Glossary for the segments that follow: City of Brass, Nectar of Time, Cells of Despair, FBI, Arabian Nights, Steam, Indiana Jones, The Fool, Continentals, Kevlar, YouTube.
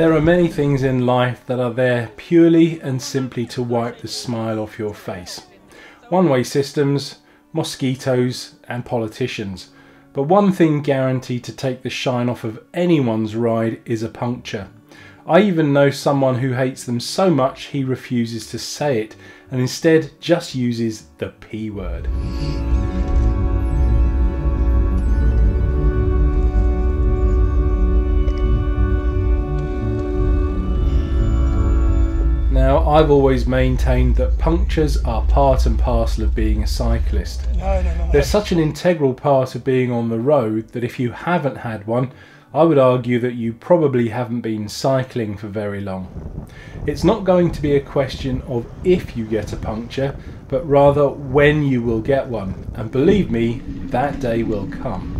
There are many things in life that are there purely and simply to wipe the smile off your face. One-way systems, mosquitoes and politicians. But one thing guaranteed to take the shine off of anyone's ride is a puncture. I even know someone who hates them so much he refuses to say it and instead just uses the P word. Now, I've always maintained that punctures are part and parcel of being a cyclist. They're such an integral part of being on the road that if you haven't had one, I would argue that you probably haven't been cycling for very long. It's not going to be a question of if you get a puncture, but rather when you will get one. And believe me, that day will come.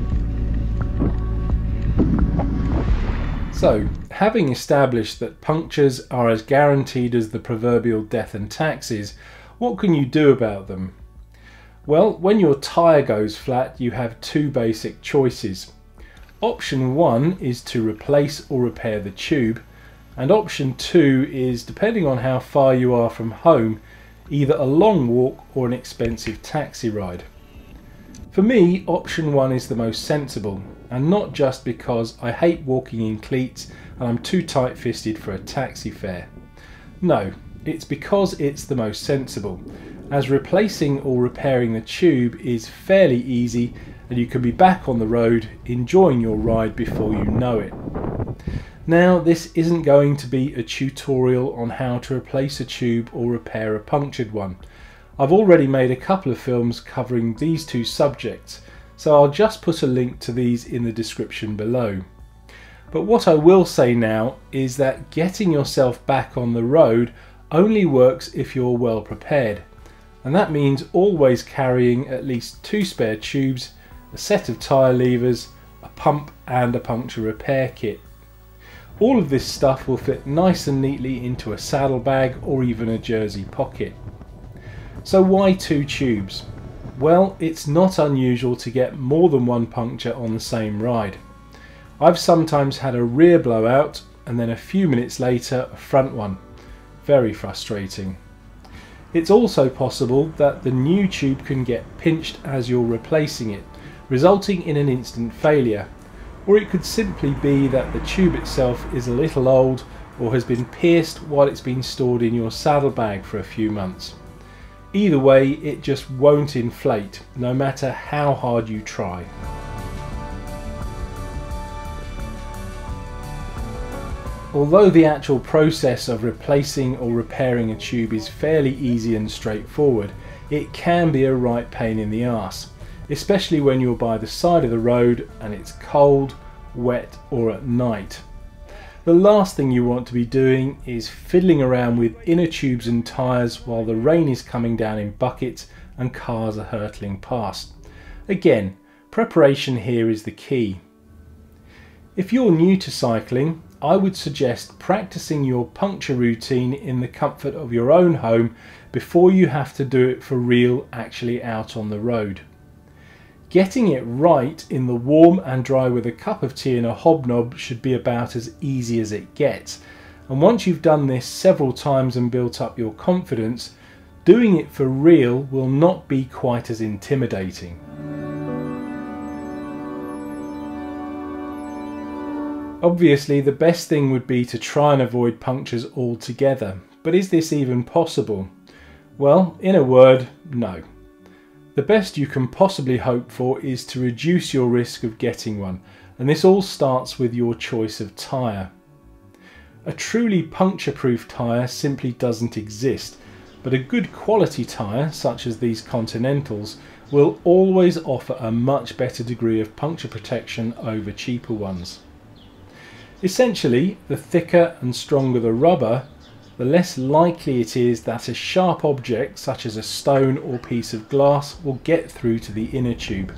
So, having established that punctures are as guaranteed as the proverbial death and taxes, what can you do about them? Well, when your tyre goes flat, you have two basic choices. Option one is to replace or repair the tube, and option two is, depending on how far you are from home, either a long walk or an expensive taxi ride. For me, option one is the most sensible, and not just because I hate walking in cleats and I'm too tight-fisted for a taxi fare. No, it's because it's the most sensible, as replacing or repairing the tube is fairly easy and you can be back on the road enjoying your ride before you know it. Now, this isn't going to be a tutorial on how to replace a tube or repair a punctured one. I've already made a couple of films covering these two subjects, so I'll just put a link to these in the description below. But what I will say now is that getting yourself back on the road only works if you're well prepared, and that means always carrying at least two spare tubes, a set of tyre levers, a pump and a puncture repair kit. All of this stuff will fit nice and neatly into a saddlebag or even a jersey pocket. So why two tubes? Well, it's not unusual to get more than one puncture on the same ride. I've sometimes had a rear blowout and then a few minutes later a front one. Very frustrating. It's also possible that the new tube can get pinched as you're replacing it, resulting in an instant failure. Or it could simply be that the tube itself is a little old or has been pierced while it's been stored in your saddlebag for a few months. Either way, it just won't inflate, no matter how hard you try. Although the actual process of replacing or repairing a tube is fairly easy and straightforward, it can be a right pain in the arse, especially when you're by the side of the road and it's cold, wet or at night. The last thing you want to be doing is fiddling around with inner tubes and tyres while the rain is coming down in buckets and cars are hurtling past. Again, preparation here is the key. If you're new to cycling, I would suggest practicing your puncture routine in the comfort of your own home before you have to do it for real actually out on the road. Getting it right in the warm and dry with a cup of tea and a hobnob should be about as easy as it gets. And once you've done this several times and built up your confidence, doing it for real will not be quite as intimidating. Obviously, the best thing would be to try and avoid punctures altogether. But is this even possible? Well, in a word, no. The best you can possibly hope for is to reduce your risk of getting one, and this all starts with your choice of tyre. A truly puncture-proof tyre simply doesn't exist, but a good quality tyre, such as these Continentals, will always offer a much better degree of puncture protection over cheaper ones. Essentially, the thicker and stronger the rubber, the less likely it is that a sharp object such as a stone or piece of glass will get through to the inner tube.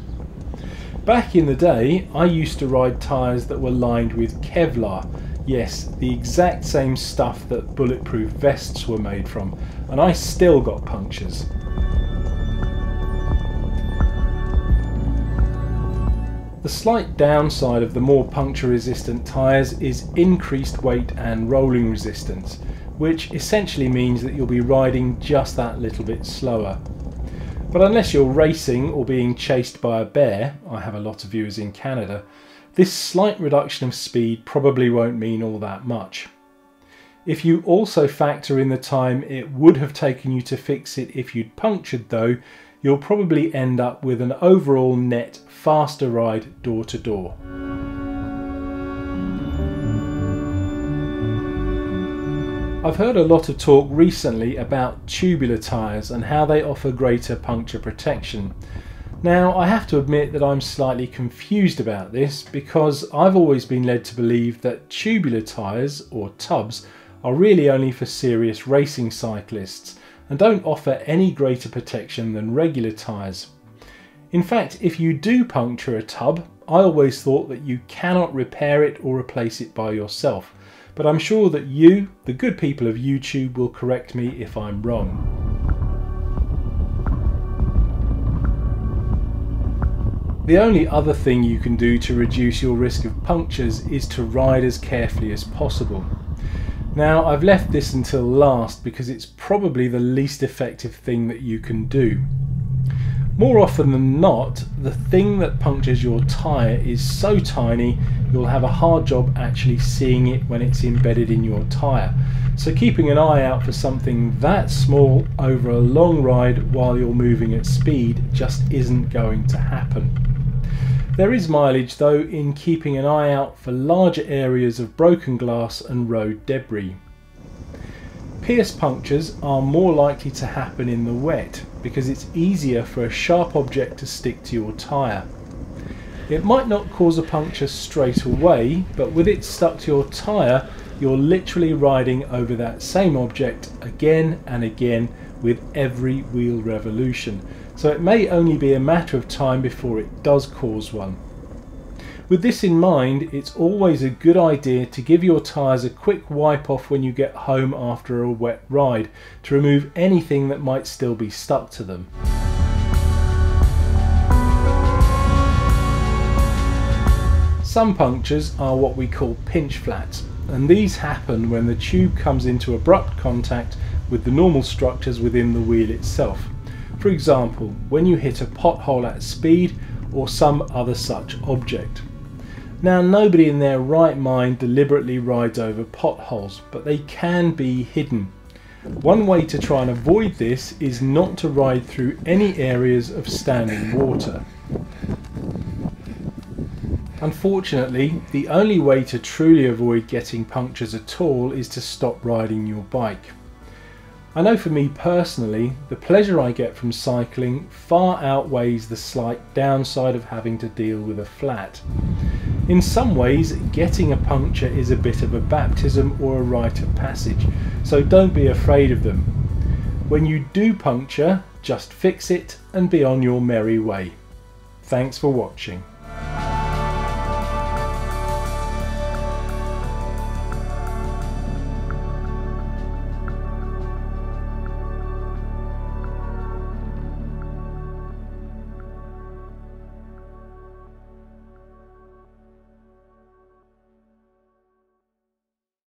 Back in the day, I used to ride tyres that were lined with Kevlar, yes, the exact same stuff that bulletproof vests were made from, and I still got punctures. The slight downside of the more puncture-resistant tyres is increased weight and rolling resistance, which essentially means that you'll be riding just that little bit slower. But unless you're racing or being chased by a bear, I have a lot of viewers in Canada, this slight reduction of speed probably won't mean all that much. If you also factor in the time it would have taken you to fix it if you'd punctured though, you'll probably end up with an overall net faster ride door to door. I've heard a lot of talk recently about tubular tyres and how they offer greater puncture protection. Now, I have to admit that I'm slightly confused about this because I've always been led to believe that tubular tyres, or tubs, are really only for serious racing cyclists and don't offer any greater protection than regular tyres. In fact, if you do puncture a tub, I always thought that you cannot repair it or replace it by yourself. But I'm sure that you, the good people of YouTube, will correct me if I'm wrong. The only other thing you can do to reduce your risk of punctures is to ride as carefully as possible. Now, I've left this until last because it's probably the least effective thing that you can do. More often than not, the thing that punctures your tyre is so tiny you'll have a hard job actually seeing it when it's embedded in your tyre. So keeping an eye out for something that small over a long ride while you're moving at speed just isn't going to happen. There is mileage though in keeping an eye out for larger areas of broken glass and road debris. Pierce punctures are more likely to happen in the wet because it's easier for a sharp object to stick to your tyre. It might not cause a puncture straight away, but with it stuck to your tyre, you're literally riding over that same object again and again with every wheel revolution. So it may only be a matter of time before it does cause one. With this in mind, it's always a good idea to give your tyres a quick wipe off when you get home after a wet ride to remove anything that might still be stuck to them. Some punctures are what we call pinch flats, and these happen when the tube comes into abrupt contact with the normal structures within the wheel itself. For example, when you hit a pothole at speed or some other such object. Now, nobody in their right mind deliberately rides over potholes, but they can be hidden. One way to try and avoid this is not to ride through any areas of standing water. Unfortunately, the only way to truly avoid getting punctures at all is to stop riding your bike. I know for me personally, the pleasure I get from cycling far outweighs the slight downside of having to deal with a flat. In some ways, getting a puncture is a bit of a baptism or a rite of passage, so don't be afraid of them. When you do puncture, just fix it and be on your merry way. Thanks for watching.